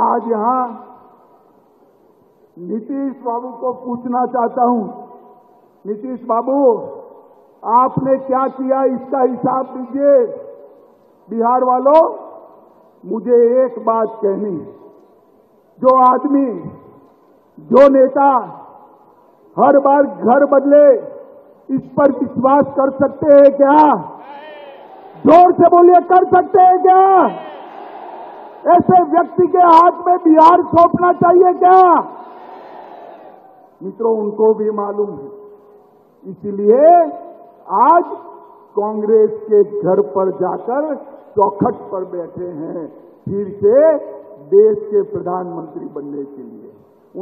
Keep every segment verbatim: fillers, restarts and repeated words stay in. आज यहां नीतीश बाबू को पूछना चाहता हूं, नीतीश बाबू आपने क्या किया इसका हिसाब दीजिए बिहार वालों। मुझे एक बात कहनी, जो आदमी जो नेता हर बार घर बदले इस पर विश्वास कर सकते हैं क्या? जोर से बोलिए, कर सकते हैं क्या? ऐसे व्यक्ति के हाथ में बिहार सौंपना चाहिए क्या? मित्रों, उनको भी मालूम है, इसलिए आज कांग्रेस के घर पर जाकर चौखट पर बैठे हैं फिर से देश के प्रधानमंत्री बनने के लिए।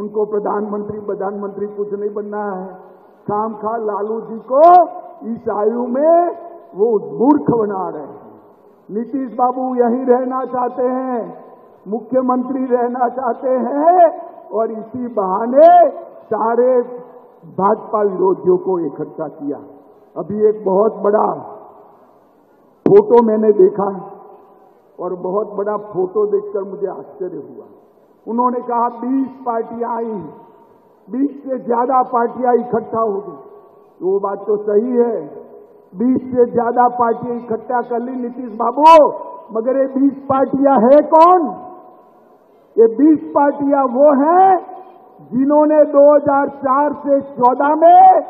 उनको प्रधानमंत्री प्रधानमंत्री कुछ नहीं बनना है। खाम खा लालू जी को इस आयु में वो मूर्ख बना रहे हैं। नीतीश बाबू यहीं रहना चाहते हैं, मुख्यमंत्री रहना चाहते हैं और इसी बहाने सारे भाजपा विरोधियों को इकट्ठा किया। अभी एक बहुत बड़ा फोटो मैंने देखा और बहुत बड़ा फोटो देखकर मुझे आश्चर्य हुआ। उन्होंने कहा बीस पार्टियां आई, बीस से ज्यादा पार्टियां इकट्ठा हो गई। वो बात तो सही है, बीस से ज्यादा पार्टियां इकट्ठा कर ली नीतीश बाबू, मगर ये बीस पार्टियां है कौन? ये बीस पार्टियां वो हैं जिन्होंने दो हज़ार चार से चौदह में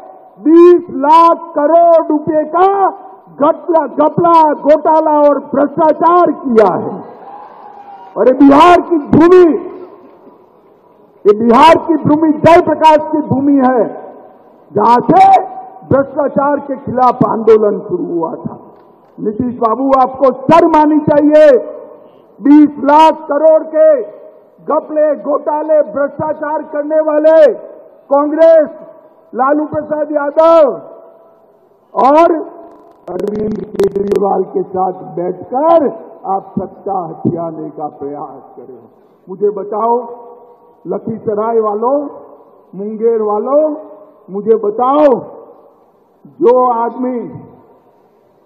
बीस लाख करोड़ रुपए का घपला घपला घोटाला और भ्रष्टाचार किया है। और ये बिहार की भूमि, ये बिहार की भूमि जय प्रकाश की भूमि है, जहां से भ्रष्टाचार के खिलाफ आंदोलन शुरू हुआ था। नीतीश बाबू, आपको शर्म आनी चाहिए। बीस लाख करोड़ के घपले घोटाले भ्रष्टाचार करने वाले कांग्रेस, लालू प्रसाद यादव और अरविंद केजरीवाल के साथ बैठकर आप सत्ता हथियाने का प्रयास करें। मुझे बताओ लखीसराय वालों, मुंगेर वालों, मुझे बताओ जो आदमी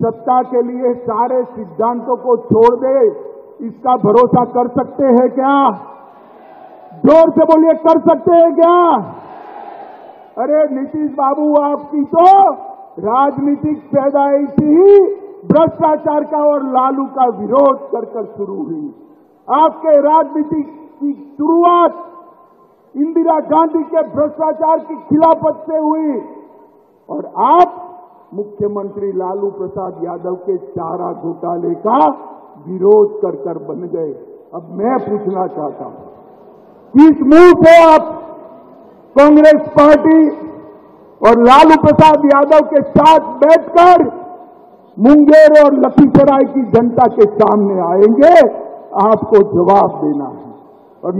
सत्ता के लिए सारे सिद्धांतों को छोड़ दे इसका भरोसा कर सकते हैं क्या? जोर से बोलिए, कर सकते हैं क्या? अरे नीतीश बाबू, आपकी तो राजनीतिक पैदाइश ही भ्रष्टाचार का और लालू का विरोध कर कर शुरू हुई। आपके राजनीतिक की शुरुआत इंदिरा गांधी के भ्रष्टाचार की खिलाफत से हुई और आप मुख्यमंत्री लालू प्रसाद यादव के चारा घोटाले का विरोध कर कर बन गए। अब मैं पूछना चाहता हूं, किस मुंह से आप कांग्रेस पार्टी और लालू प्रसाद यादव के साथ बैठकर मुंगेर और लखीसराय की जनता के सामने आएंगे? आपको जवाब देना है।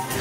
और